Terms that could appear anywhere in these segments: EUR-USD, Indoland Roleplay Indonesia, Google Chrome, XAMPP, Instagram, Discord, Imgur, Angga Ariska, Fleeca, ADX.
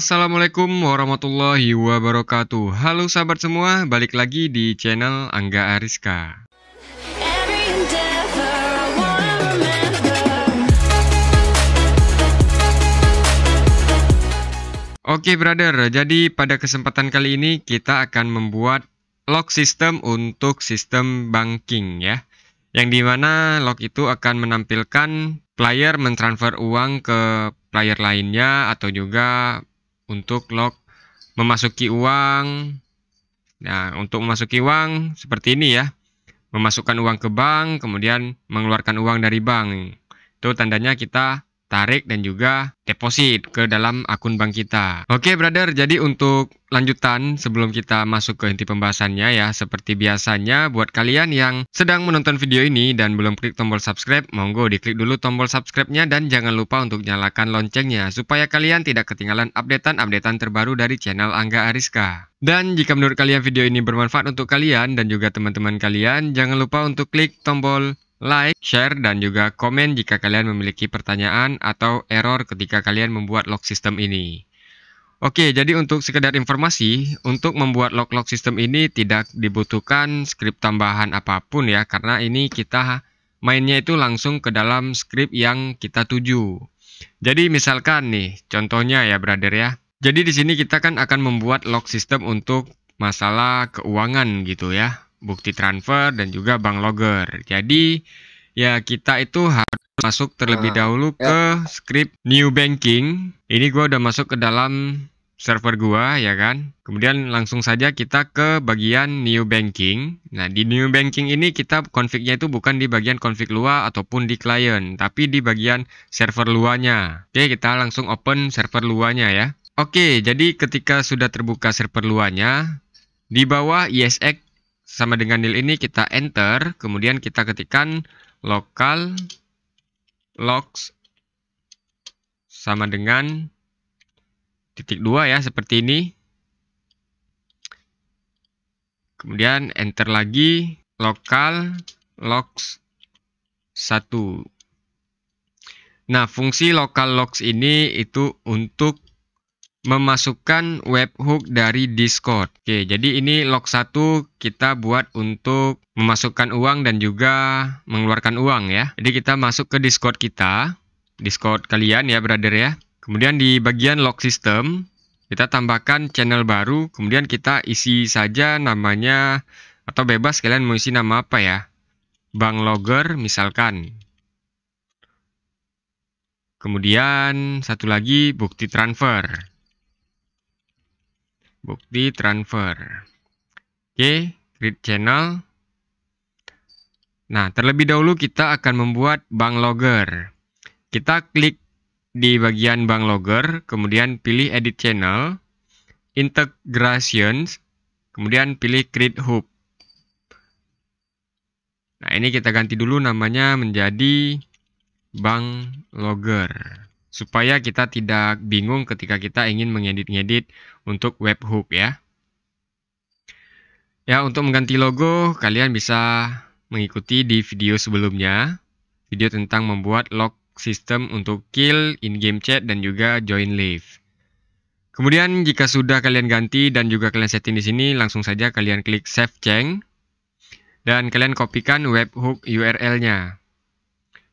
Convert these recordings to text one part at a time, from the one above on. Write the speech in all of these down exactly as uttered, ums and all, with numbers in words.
Assalamualaikum warahmatullahi wabarakatuh. Halo sahabat semua, balik lagi di channel Angga Ariska. Oke brother, jadi pada kesempatan kali ini kita akan membuat log system untuk sistem banking ya, yang dimana log itu akan menampilkan player mentransfer uang ke player lainnya atau juga untuk log memasuki uang. Nah, untuk memasuki uang seperti ini ya, memasukkan uang ke bank kemudian mengeluarkan uang dari bank, itu tandanya kita tarik dan juga deposit ke dalam akun bank kita. Oke brother, jadi untuk lanjutan sebelum kita masuk ke inti pembahasannya ya, seperti biasanya buat kalian yang sedang menonton video ini dan belum klik tombol subscribe, monggo diklik dulu tombol subscribe-nya dan jangan lupa untuk nyalakan loncengnya supaya kalian tidak ketinggalan updatean-updatean terbaru dari channel Angga Ariska. Dan jika menurut kalian video ini bermanfaat untuk kalian dan juga teman-teman kalian, jangan lupa untuk klik tombol like, share, dan juga komen jika kalian memiliki pertanyaan atau error ketika kalian membuat log system ini. Oke, jadi untuk sekedar informasi, untuk membuat log-log system ini tidak dibutuhkan script tambahan apapun ya, karena ini kita mainnya itu langsung ke dalam script yang kita tuju. Jadi misalkan nih, contohnya ya brother ya. Jadi di sini kita kan akan membuat log system untuk masalah keuangan gitu ya, bukti transfer dan juga bank logger. Jadi ya kita itu harus masuk terlebih dahulu ke script new banking. Ini gua udah masuk ke dalam server gua ya kan. Kemudian langsung saja kita ke bagian new banking. Nah, di new banking ini kita config-nya itu bukan di bagian config luar ataupun di client, tapi di bagian server luarnya. Oke, kita langsung open server luarnya ya. Oke, jadi ketika sudah terbuka server luarnya, di bawah isx sama dengan nil ini kita enter, kemudian kita ketikkan local logs sama dengan titik dua ya, seperti ini. Kemudian enter lagi local logs satu. Nah, fungsi local logs ini itu untuk memasukkan webhook dari Discord. Oke, jadi ini log satu kita buat untuk memasukkan uang dan juga mengeluarkan uang ya. Jadi kita masuk ke Discord kita, Discord kalian ya brother ya. Kemudian di bagian log system kita tambahkan channel baru, kemudian kita isi saja namanya, atau bebas kalian mau isi nama apa ya, bank logger misalkan. Kemudian satu lagi bukti transfer. Bukti transfer. Oke, create channel. Nah, terlebih dahulu kita akan membuat bank logger. Kita klik di bagian bank logger, kemudian pilih edit channel, integrations, kemudian pilih create hub. Nah, ini kita ganti dulu namanya menjadi bank logger, supaya kita tidak bingung ketika kita ingin mengedit-ngedit untuk webhook ya. Ya, untuk mengganti logo kalian bisa mengikuti di video sebelumnya, video tentang membuat log system untuk kill, in-game chat, dan juga join live. Kemudian jika sudah kalian ganti dan juga kalian setting di sini, langsung saja kalian klik save change dan kalian kopikan webhook U R L-nya.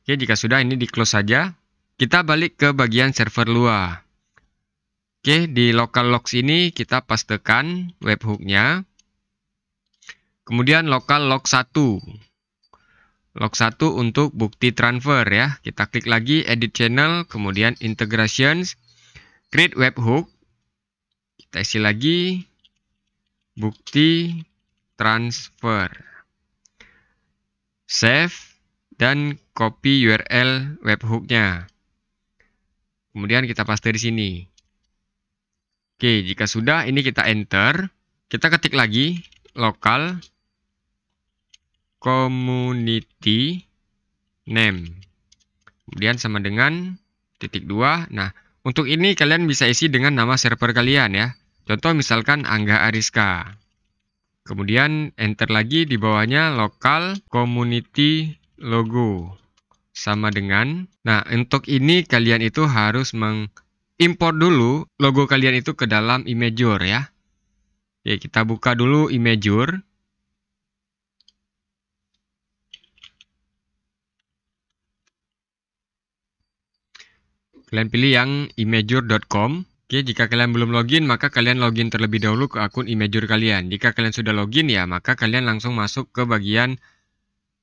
Oke, jika sudah ini di close saja. Kita balik ke bagian server luar. Oke, di local logs ini kita pastekan webhook-nya. Kemudian local log satu. Log satu untuk bukti transfer ya. Kita klik lagi edit channel, kemudian integrations, create webhook. Kita isi lagi bukti transfer. Save dan copy U R L webhook-nya. Kemudian kita paste di sini. Oke, jika sudah ini kita enter. Kita ketik lagi local community name. Kemudian sama dengan titik dua. Nah, untuk ini kalian bisa isi dengan nama server kalian ya. Contoh misalkan Angga Ariska. Kemudian enter lagi di bawahnya local community logo sama dengan. Nah, untuk ini kalian itu harus meng import dulu logo kalian itu ke dalam Imgur ya. Oke, kita buka dulu Imgur. Kalian pilih yang imgur dot com. Oke, jika kalian belum login, maka kalian login terlebih dahulu ke akun Imgur kalian. Jika kalian sudah login ya, maka kalian langsung masuk ke bagian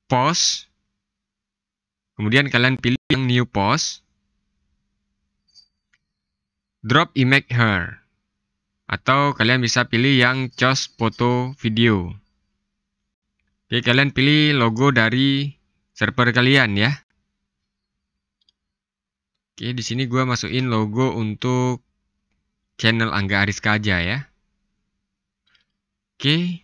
post. Kemudian kalian pilih yang new post. Drop image here. Atau kalian bisa pilih yang choose foto video. Oke, kalian pilih logo dari server kalian ya. Oke, di sini gue masukin logo untuk channel Angga Ariska aja ya. Oke.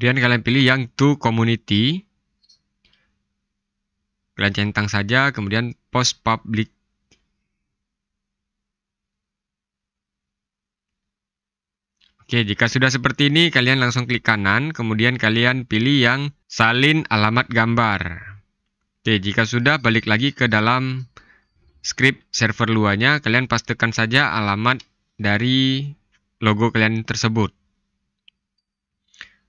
Kemudian kalian pilih yang to community. Kalian centang saja, kemudian post public. Oke, jika sudah seperti ini, kalian langsung klik kanan, kemudian kalian pilih yang salin alamat gambar. Oke, jika sudah, balik lagi ke dalam script server luarnya, kalian pastikan saja alamat dari logo kalian tersebut.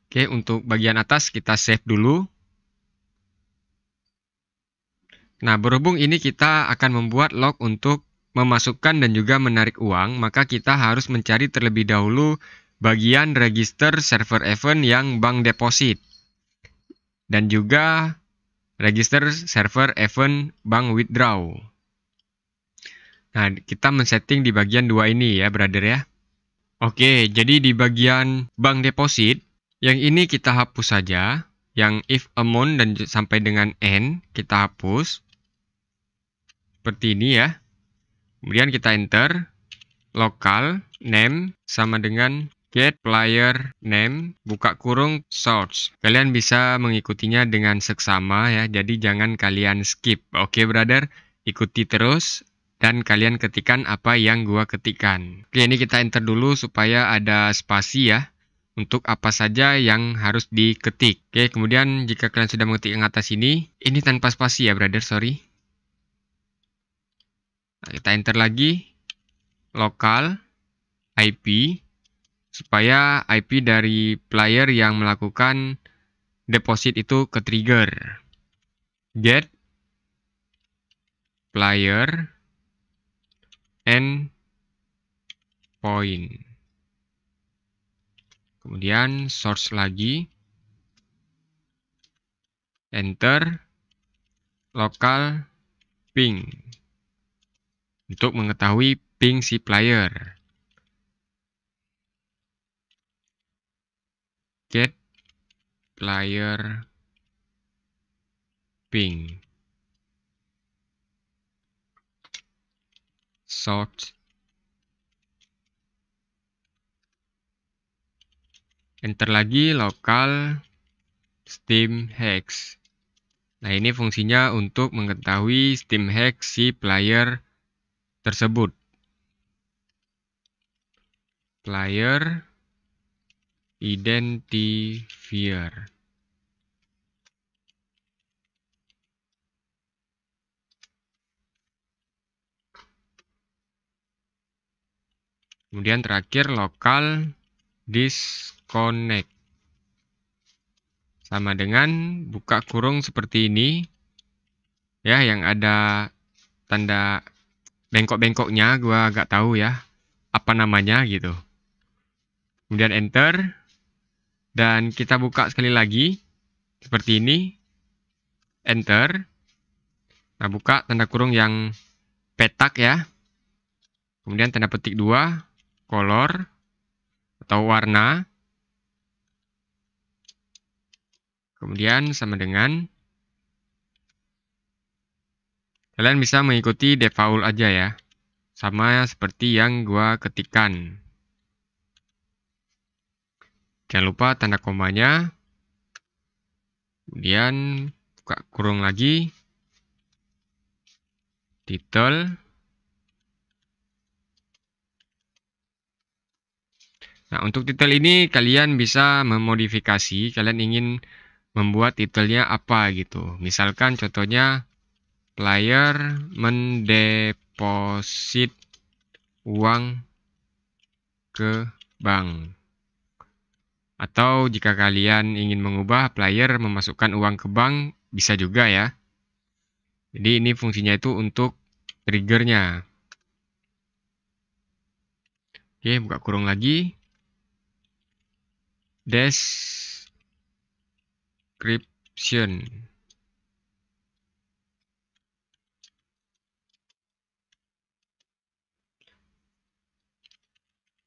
Oke, untuk bagian atas kita save dulu. Nah, berhubung ini kita akan membuat log untuk memasukkan dan juga menarik uang, maka kita harus mencari terlebih dahulu bagian register server event yang bank deposit dan juga register server event bank withdraw. Nah, kita men-setting di bagian dua ini ya, brother ya. Oke, jadi di bagian bank deposit yang ini kita hapus saja, yang if amount dan sampai dengan n kita hapus seperti ini ya. Kemudian kita enter local name sama dengan get player name buka kurung source. Kalian bisa mengikutinya dengan seksama ya, jadi jangan kalian skip. Oke brother, ikuti terus dan kalian ketikan apa yang gua ketikan. Oke, ini kita enter dulu supaya ada spasi ya untuk apa saja yang harus diketik. Oke, kemudian jika kalian sudah mengetik yang atas ini, ini tanpa spasi ya brother, sorry. Nah, kita enter lagi lokal I P supaya I P dari player yang melakukan deposit itu ke trigger. Get player and point. Kemudian source lagi. Enter lokal ping untuk mengetahui ping si player. Get player ping sort. Enter lagi lokal steam hex. Nah, ini fungsinya untuk mengetahui steam hex si player tersebut. Player identifier. Kemudian terakhir lokal disconnect sama dengan buka kurung seperti ini ya, yang ada tanda bengkok-bengkoknya, gua agak tahu ya apa namanya gitu. Kemudian enter dan kita buka sekali lagi seperti ini. Enter. Nah, buka tanda kurung yang petak ya. Kemudian tanda petik dua, color atau warna. Kemudian sama dengan kalian bisa mengikuti default aja ya, sama seperti yang gua ketikan. Jangan lupa tanda komanya. Kemudian buka kurung lagi. Title. Nah, untuk title ini kalian bisa memodifikasi, kalian ingin membuat titlenya apa gitu. Misalkan contohnya player mendeposit uang ke bank. Atau jika kalian ingin mengubah player memasukkan uang ke bank, bisa juga ya. Jadi ini fungsinya itu untuk triggernya. Oke, buka kurung lagi. Description.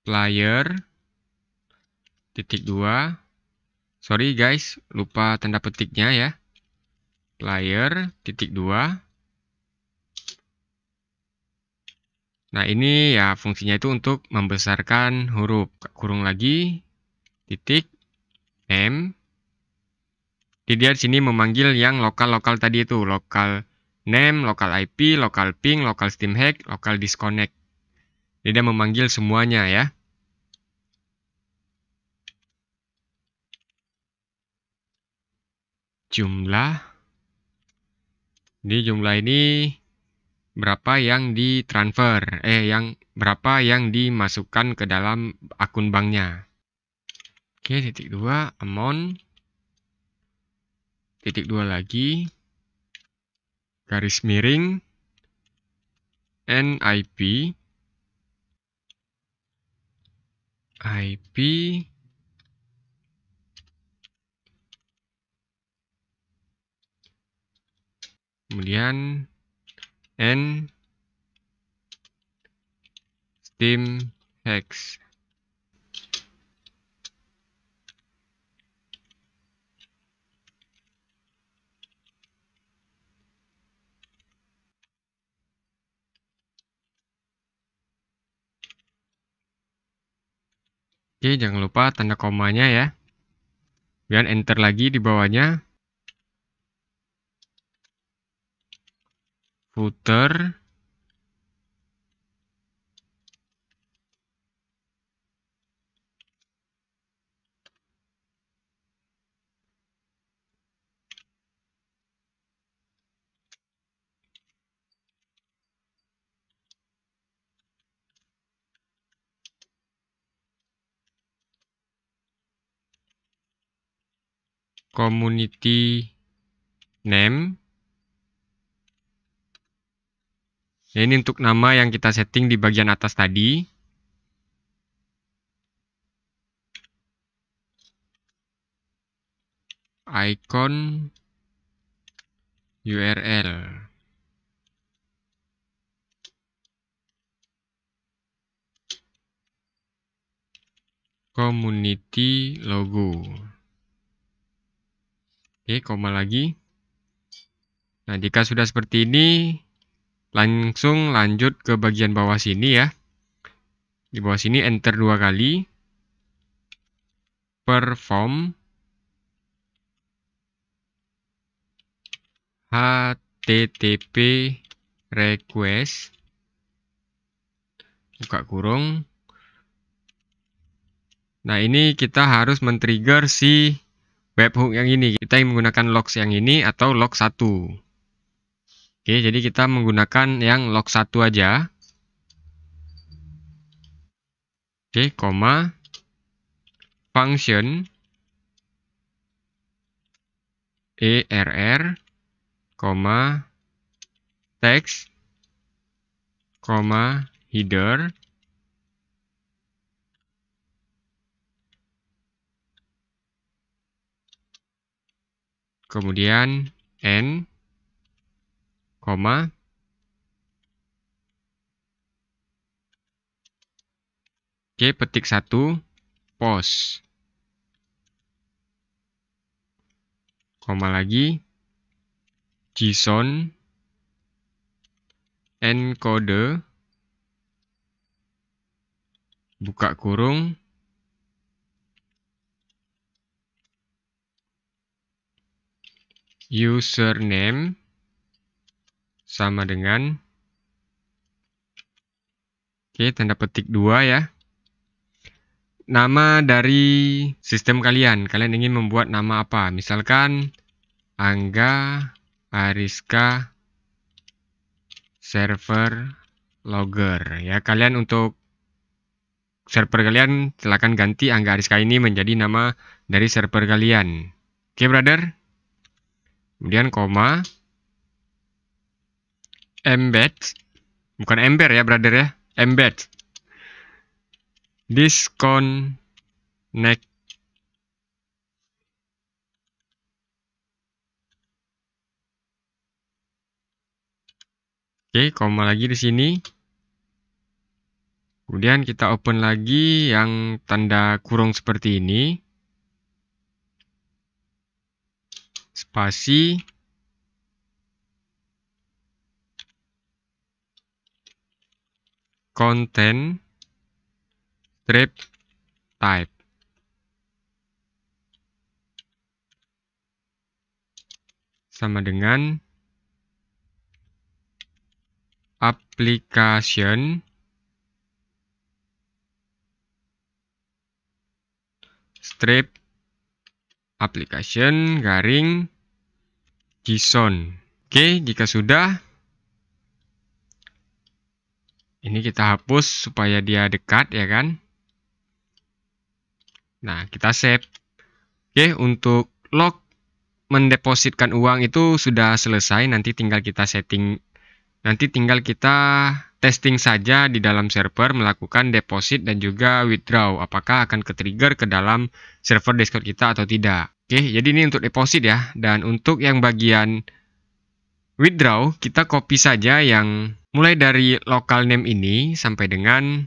Player titik dua. Sorry guys, lupa tanda petiknya ya. Player titik dua. Nah, ini ya fungsinya itu untuk membesarkan huruf. Kurung lagi, titik, name. Jadi dia di sini memanggil yang lokal-lokal tadi itu. Lokal name, lokal I P, lokal ping, lokal steam hack, lokal disconnect. Jadi dia memanggil semuanya ya. Jumlah. Di jumlah ini berapa yang ditransfer, eh yang berapa yang dimasukkan ke dalam akun banknya. Oke, titik dua, amount, titik dua lagi, garis miring, N I P, I P, kemudian N Steam Hex. Oke, jangan lupa tanda komanya ya. Kemudian enter lagi di bawahnya. Footer, community name. Ya, ini untuk nama yang kita setting di bagian atas tadi. Icon U R L. Community logo. Oke, koma lagi. Nah, jika sudah seperti ini, langsung lanjut ke bagian bawah sini ya. Di bawah sini enter dua kali. Perform H T T P request. Buka kurung. Nah, ini kita harus men-trigger si webhook yang ini. Kita menggunakan logs yang ini atau log satu. Oke, jadi kita menggunakan yang log satu aja. Oke, koma. Function. E R R, koma. Text, koma. Header. Kemudian N. Koma, oke, petik satu, pause, koma lagi, JSON, encode, buka kurung, username sama dengan, oke, tanda petik dua ya. nama dari sistem kalian. Kalian ingin membuat nama apa? Misalkan Angga Ariska server logger ya. Kalian untuk server kalian silakan ganti Angga Ariska ini menjadi nama dari server kalian. Oke, brother. Kemudian koma embed, bukan ember ya, brother ya. Embed disconnect oke, koma lagi di sini. Kemudian kita open lagi yang tanda kurung seperti ini, spasi konten strip type. Sama dengan application strip application garing json. Oke, jika sudah, ini kita hapus supaya dia dekat ya kan. Nah, kita save. Oke, untuk log mendepositkan uang itu sudah selesai. Nanti tinggal kita setting, nanti tinggal kita testing saja di dalam server, melakukan deposit dan juga withdraw. Apakah akan ke-trigger ke dalam server Discord kita atau tidak. Oke, jadi ini untuk deposit ya. Dan untuk yang bagian withdraw, kita copy saja yang mulai dari local name ini sampai dengan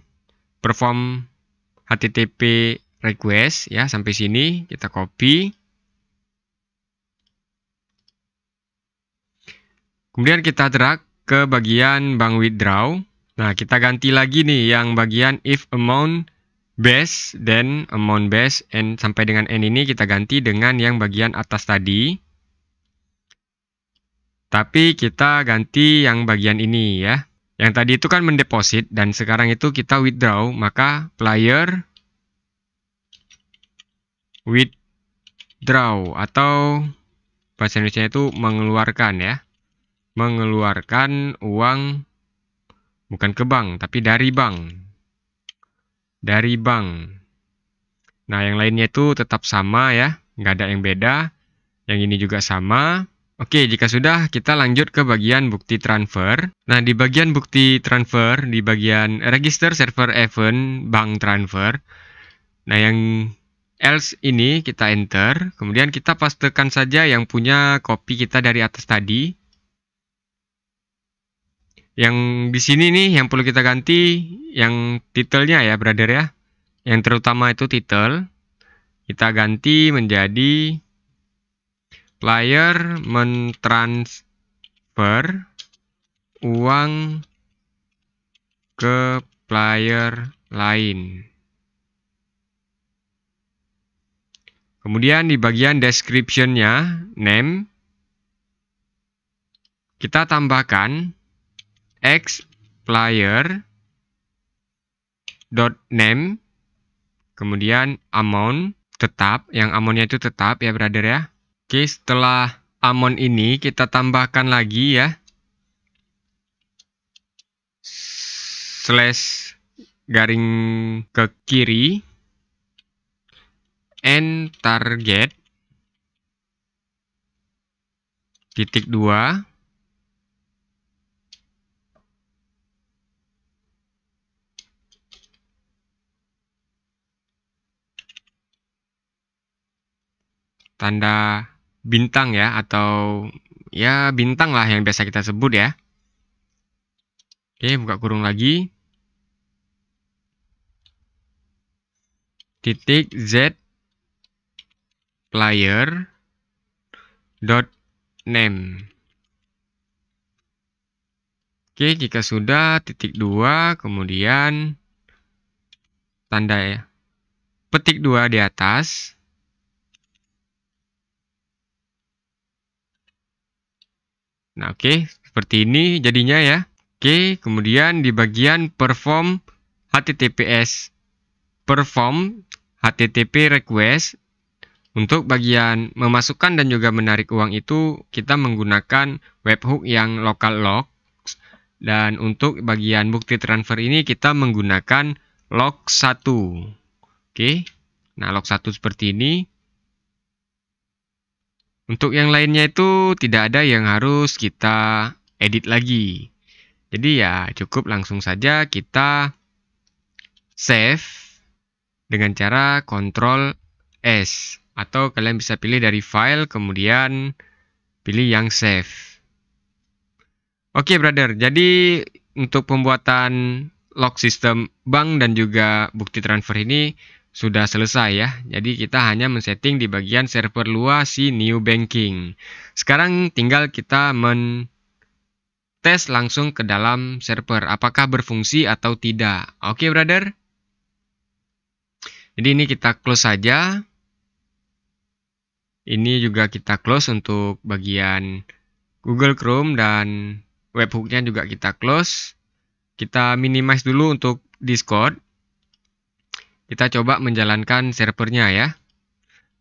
perform H T T P request ya, sampai sini kita copy. Kemudian kita drag ke bagian bank withdraw. Nah, kita ganti lagi nih yang bagian if amount base, then amount base and sampai dengan n ini kita ganti dengan yang bagian atas tadi. Tapi kita ganti yang bagian ini ya. Yang tadi itu kan mendeposit dan sekarang itu kita withdraw, maka player withdraw atau bahasa Indonesia itu mengeluarkan ya, mengeluarkan uang bukan ke bank tapi dari bank, dari bank. Nah, yang lainnya itu tetap sama ya, nggak ada yang beda, yang ini juga sama. Oke, jika sudah kita lanjut ke bagian bukti transfer. Nah, di bagian bukti transfer, di bagian register server event bank transfer, nah yang else ini kita enter, kemudian kita pastekan saja yang punya copy kita dari atas tadi. Yang di sini nih yang perlu kita ganti yang titelnya ya, brother ya. Yang terutama itu titel. Kita ganti menjadi player mentransfer uang ke player lain. Kemudian di bagian description-nya, name, kita tambahkan xplayer.name, kemudian amount tetap, yang amount-nya itu tetap ya, brother ya. Oke, setelah amount ini kita tambahkan lagi ya, slash garing ke kiri, n target titik dua, tanda bintang ya, atau ya bintang lah yang biasa kita sebut ya. Oke, buka kurung lagi, titik z player dot name. Oke, jika sudah, titik dua, kemudian tanda ya, petik dua di atas, nah oke, seperti ini jadinya ya. Oke, kemudian di bagian perform H T T P S, perform H T T P request. Untuk bagian memasukkan dan juga menarik uang itu kita menggunakan webhook yang local logs, dan untuk bagian bukti transfer ini kita menggunakan log satu. Oke, nah log satu seperti ini. Untuk yang lainnya itu tidak ada yang harus kita edit lagi. Jadi ya cukup langsung saja kita save dengan cara control S. Atau kalian bisa pilih dari file, kemudian pilih yang save. Oke brother, jadi untuk pembuatan log sistem bank dan juga bukti transfer ini sudah selesai ya. Jadi kita hanya men-setting di bagian server luar si New Banking. Sekarang tinggal kita men-tes langsung ke dalam server, apakah berfungsi atau tidak. Oke brother. Jadi ini kita close saja. Ini juga kita close untuk bagian Google Chrome dan webhooknya juga kita close. Kita minimize dulu untuk Discord. Kita coba menjalankan servernya ya.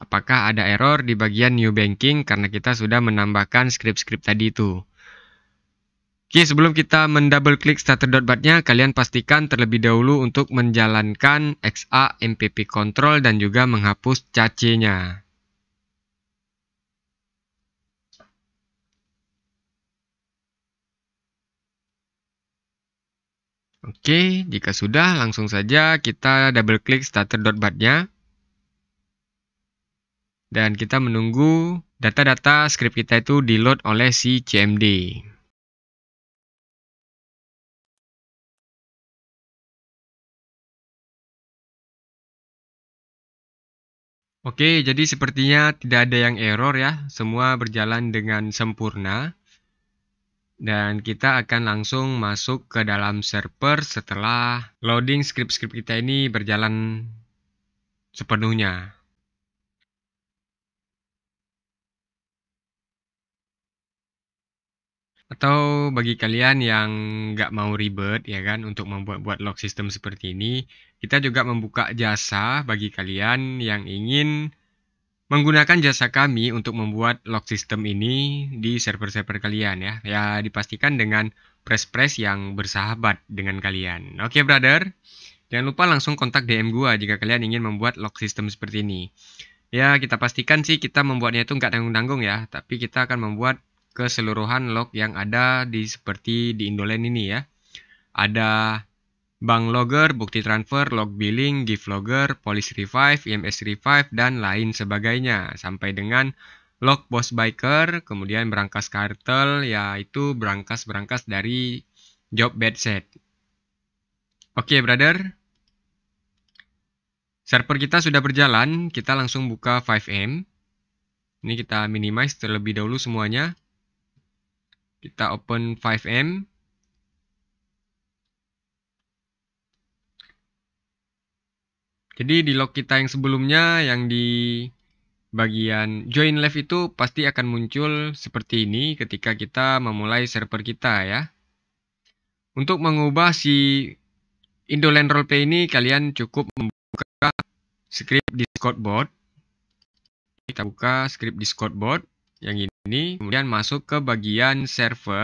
Apakah ada error di bagian New Banking karena kita sudah menambahkan script-script tadi itu. Oke, sebelum kita mendouble klik starter.bat-nya, kalian pastikan terlebih dahulu untuk menjalankan X A M P P control dan juga menghapus cache-nya. Oke, jika sudah langsung saja kita double klik starter.bat-nya. Dan kita menunggu data-data script kita itu di-load oleh si C M D. Oke, jadi sepertinya tidak ada yang error ya. Semua berjalan dengan sempurna. Dan kita akan langsung masuk ke dalam server setelah loading script-script kita ini berjalan sepenuhnya. Atau bagi kalian yang nggak mau ribet ya kan untuk membuat-buat log system seperti ini, kita juga membuka jasa bagi kalian yang ingin menggunakan jasa kami untuk membuat log system ini di server-server kalian ya. Ya dipastikan dengan press-press yang bersahabat dengan kalian. Oke brother, jangan lupa langsung kontak D M gua jika kalian ingin membuat log system seperti ini. Ya kita pastikan sih kita membuatnya itu nggak tanggung-tanggung ya. Tapi kita akan membuat keseluruhan log yang ada di seperti di Indoland ini ya. Ada bank logger, bukti transfer, log billing, gift logger, police revive, I M S revive, dan lain sebagainya. Sampai dengan log post biker, kemudian berangkas kartel, yaitu berangkas-berangkas dari job bed set. Oke, brother. Server kita sudah berjalan, kita langsung buka lima M. Ini kita minimize terlebih dahulu semuanya. Kita open lima M. Jadi di log kita yang sebelumnya yang di bagian join live itu pasti akan muncul seperti ini ketika kita memulai server kita ya. Untuk mengubah si Indoland Roleplay ini kalian cukup membuka script Discord bot. Kita buka script Discord bot yang ini, kemudian masuk ke bagian server.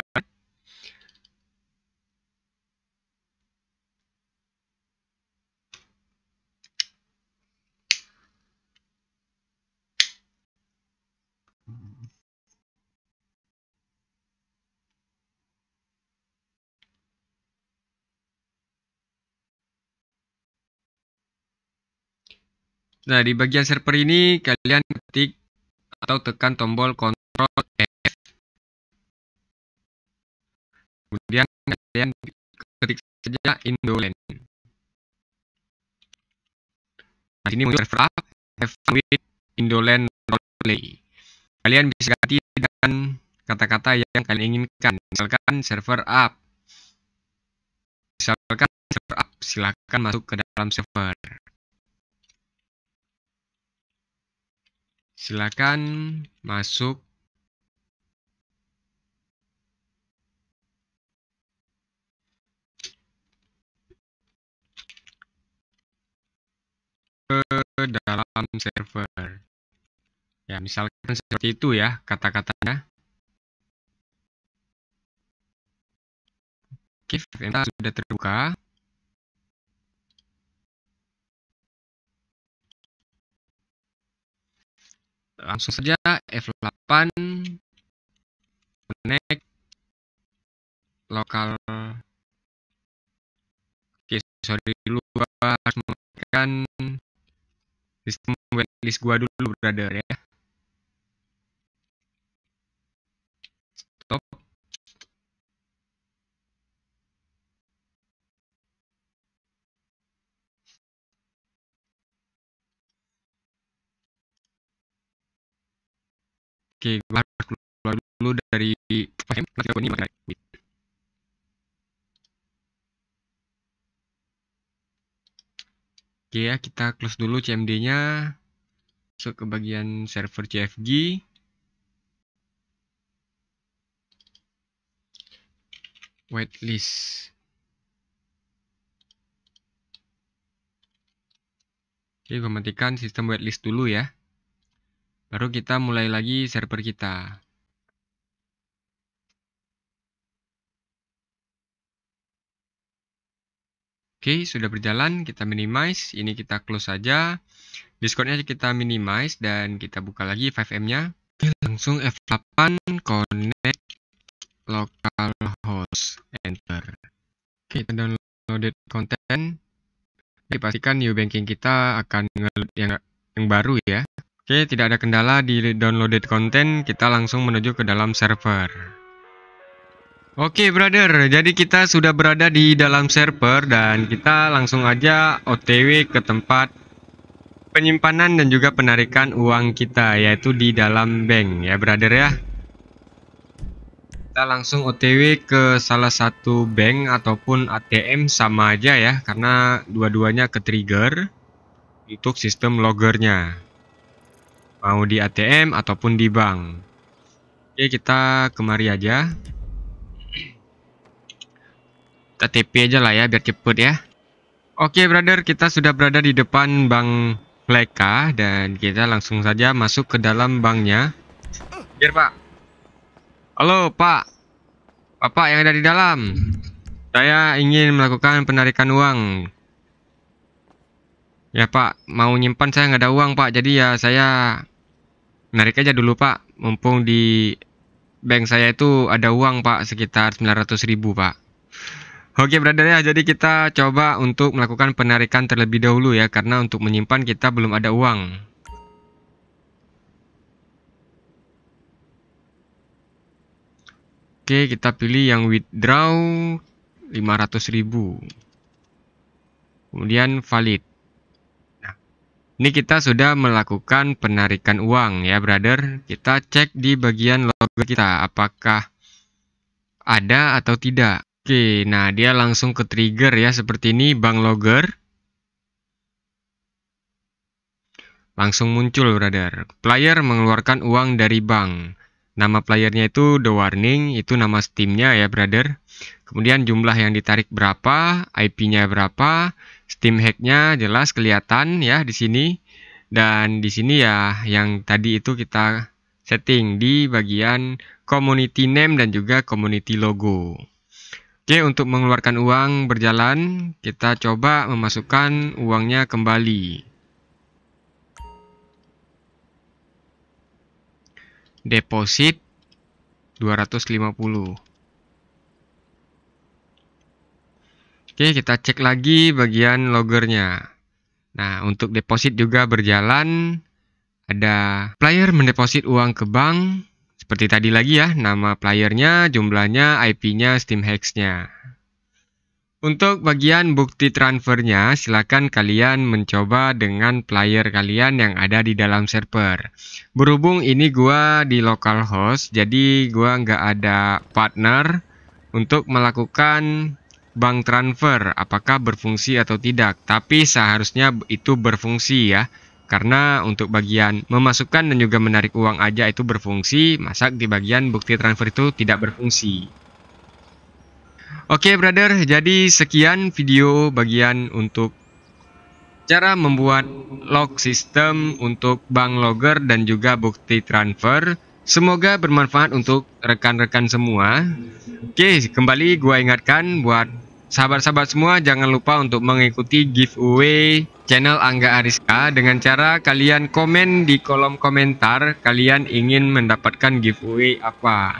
Nah, di bagian server ini kalian ketik atau tekan tombol control F. Kemudian kalian ketik saja Indoland. Nah, ini muncul server up, have fun with Indoland Roleplay. Kalian bisa ganti dengan kata-kata yang kalian inginkan. Misalkan server up. Misalkan server up, silahkan masuk ke dalam server. Silakan masuk ke ke dalam server. Ya, misalkan seperti itu ya kata-katanya. Oke, kita sudah terbuka. Langsung saja F delapan, connect lokal. Oke, sorry dulu, gua harus memainkan sistem waitlist gua dulu, brother ya. Stop. Oke, gua harus keluar dulu dari pasien ini pakai. Oke ya, kita close dulu C M D-nya. Masuk ke bagian server C F G. Waitlist. Oke, gue matikan sistem waitlist dulu ya. Baru kita mulai lagi server kita. Oke, sudah berjalan, kita minimize, ini kita close saja. Discordnya kita minimize dan kita buka lagi lima M-nya. Langsung F delapan, connect localhost, enter. Oke, kita downloaded konten. Dipastikan new banking kita akan ngeload yang, yang baru ya. Oke, tidak ada kendala di downloaded konten, kita langsung menuju ke dalam server. Oke, brother, jadi kita sudah berada di dalam server dan kita langsung aja O T W ke tempat penyimpanan dan juga penarikan uang kita, yaitu di dalam bank ya, brother ya. Kita langsung O T W ke salah satu bank ataupun A T M sama aja ya, karena dua-duanya ke trigger untuk sistem loggernya, mau di A T M ataupun di bank. Oke, kita kemari aja. T P aja lah ya biar cepet ya. Oke, brother, kita sudah berada di depan bank Fleeca dan kita langsung saja masuk ke dalam banknya. Biar pak. Halo pak. Bapak yang ada di dalam. Saya ingin melakukan penarikan uang. Ya pak, mau nyimpan saya nggak ada uang pak. Jadi ya saya narik aja dulu pak. Mumpung di bank saya itu ada uang pak sekitar sembilan ratus ribu pak. Oke, brother ya, jadi kita coba untuk melakukan penarikan terlebih dahulu ya, karena untuk menyimpan kita belum ada uang. Oke, kita pilih yang withdraw lima ratus ribu. Kemudian valid. Nah, ini kita sudah melakukan penarikan uang ya, brother. Kita cek di bagian logger kita apakah ada atau tidak. Oke, nah dia langsung ke trigger ya, seperti ini bank logger. Langsung muncul, brother. Player mengeluarkan uang dari bank. Nama playernya itu The Warning, itu nama Steam-nya ya, brother. Kemudian jumlah yang ditarik berapa, I P-nya berapa, Steam hack-nya jelas kelihatan ya di sini. Dan di sini ya yang tadi itu kita setting di bagian community name dan juga community logo. Oke, untuk mengeluarkan uang berjalan, kita coba memasukkan uangnya kembali. Deposit dua ratus lima puluh. Oke, kita cek lagi bagian loggernya. Nah, untuk deposit juga berjalan. Ada player mendeposit uang ke bank. Seperti tadi lagi ya, nama playernya, jumlahnya, I P-nya, Steam Hacks-nya. Untuk bagian bukti transfernya, silakan kalian mencoba dengan player kalian yang ada di dalam server. Berhubung ini gua di localhost, jadi gua nggak ada partner untuk melakukan bank transfer, apakah berfungsi atau tidak. Tapi seharusnya itu berfungsi ya. Karena untuk bagian memasukkan dan juga menarik uang aja itu berfungsi, masa di bagian bukti transfer itu tidak berfungsi. Oke, brother, jadi sekian video bagian untuk Cara membuat log system untuk bank logger dan juga bukti transfer. Semoga bermanfaat untuk rekan-rekan semua. Oke, kembali gua ingatkan buat sahabat-sahabat semua, jangan lupa untuk mengikuti giveaway channel Angga Ariska dengan cara kalian komen di kolom komentar kalian ingin mendapatkan giveaway apa.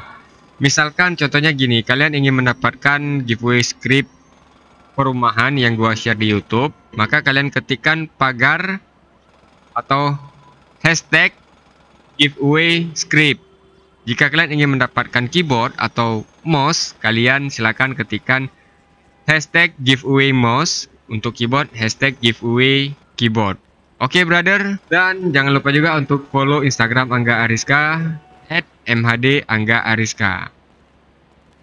Misalkan contohnya gini, kalian ingin mendapatkan giveaway script perumahan yang gua share di YouTube, maka kalian ketikkan pagar atau hashtag giveaway script. Jika kalian ingin mendapatkan keyboard atau mouse, kalian silakan ketikkan hashtag giveaway mouse. Untuk keyboard, hashtag giveaway keyboard. Oke brother, dan jangan lupa juga untuk follow Instagram Angga Ariska at mhd angga ariska.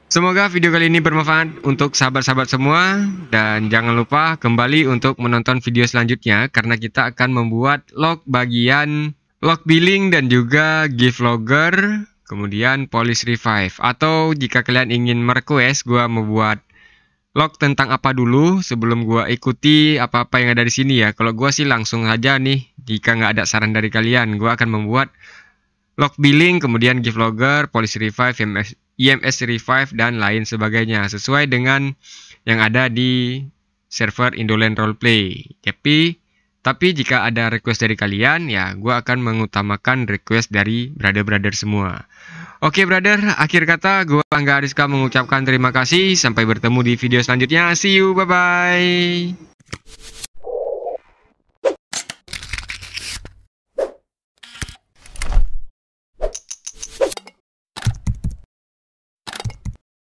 Semoga video kali ini bermanfaat untuk sahabat-sahabat semua, dan jangan lupa kembali untuk menonton video selanjutnya karena kita akan membuat log bagian log billing dan juga gift logger, kemudian polish revive. Atau jika kalian ingin merequest gua membuat log tentang apa dulu sebelum gua ikuti apa-apa yang ada di sini ya. Kalau gua sih langsung aja nih, jika nggak ada saran dari kalian, gua akan membuat log billing, kemudian gift logger, policy revive, I M S revive, dan lain sebagainya sesuai dengan yang ada di server Indoland Roleplay. Tapi, tapi jika ada request dari kalian, ya gue akan mengutamakan request dari brother-brother semua. Oke brother, akhir kata gue Angga Ariska mengucapkan terima kasih. Sampai bertemu di video selanjutnya. See you, bye-bye.